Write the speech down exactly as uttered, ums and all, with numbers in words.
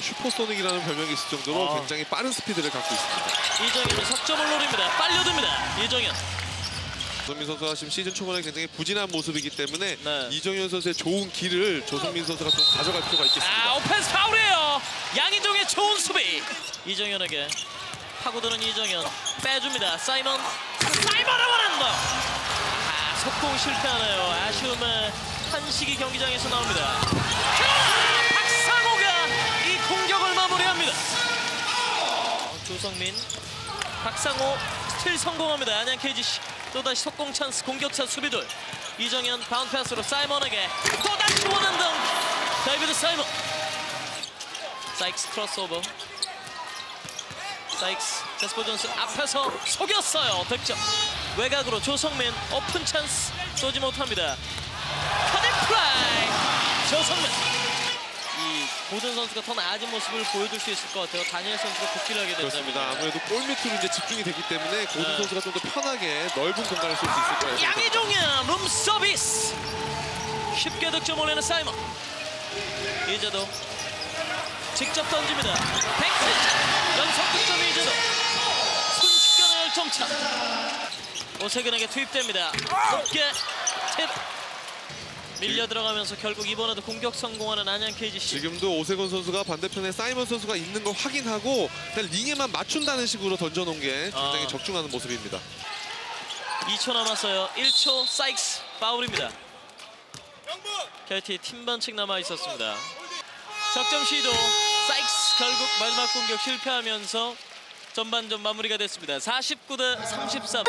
슈퍼소닉이라는 별명이 있을 정도로 아. 굉장히 빠른 스피드를 갖고 있습니다. 이정현은 석점을 노립니다. 빨려듭니다. 이정현. 조성민 선수가 지금 시즌 초반에 굉장히 부진한 모습이기 때문에 네. 이정현 선수의 좋은 길을 조성민 선수가 좀 가져갈 필요가 있겠습니다. 아, 오펜스 파울이에요. 양희종의 좋은 수비. 이정현에게 파고드는 이정현 빼줍니다. 사이먼. 사이먼을 원한다. 아, 속공 실패하네요. 아쉬움에 한식이 경기장에서 나옵니다. 그러나 박상호가 이 공격을 마무리합니다. 조성민, 박상호 스틸 성공합니다. 안양 케이지씨 또다시 속공 찬스, 공격차 수비들. 이정현 바운드 패스로 사이먼에게 또다시 원한다. 데이비드 사이먼. 사이크스 크로스오버. 사이크스 제스퍼 존스 앞에서 속였어요. 득점. 외곽으로 조성민 오픈 찬스 쏘지 못합니다. 커넥 플라이 조성민. 이 고든 선수가 더 나아진 모습을 보여줄 수 있을 것 같아요. 다니엘 선수가 복귀를 하게 됐습니다. 아무래도 골 밑으로 이제 집중이 되기 때문에 고든 네. 선수가 좀 더 편하게 넓은 공간을 쓸 수 있을 거예요. 양이종의 룸 서비스. 쉽게 득점 올리는 사이먼. 이제도 직접 던집니다. 백스 연속 득점이 이제도 순식간에 십 점 차. 오세근에게 투입됩니다. 높게 팁. 밀려 들어가면서 결국 이번에도 공격 성공하는 안양 케이지씨. 지금도 오세근 선수가 반대편에 사이먼 선수가 있는 거 확인하고 그냥 링에만 맞춘다는 식으로 던져놓은 게 굉장히 아. 적중하는 모습입니다. 이 초 남았어요. 일 초 사이크스 파울입니다. 케이티 팀 반칙 남아있었습니다. 석점 시도 사이크스 결국 마지막 공격 실패하면서 전반전 마무리가 됐습니다. 사십구 대 삼십삼.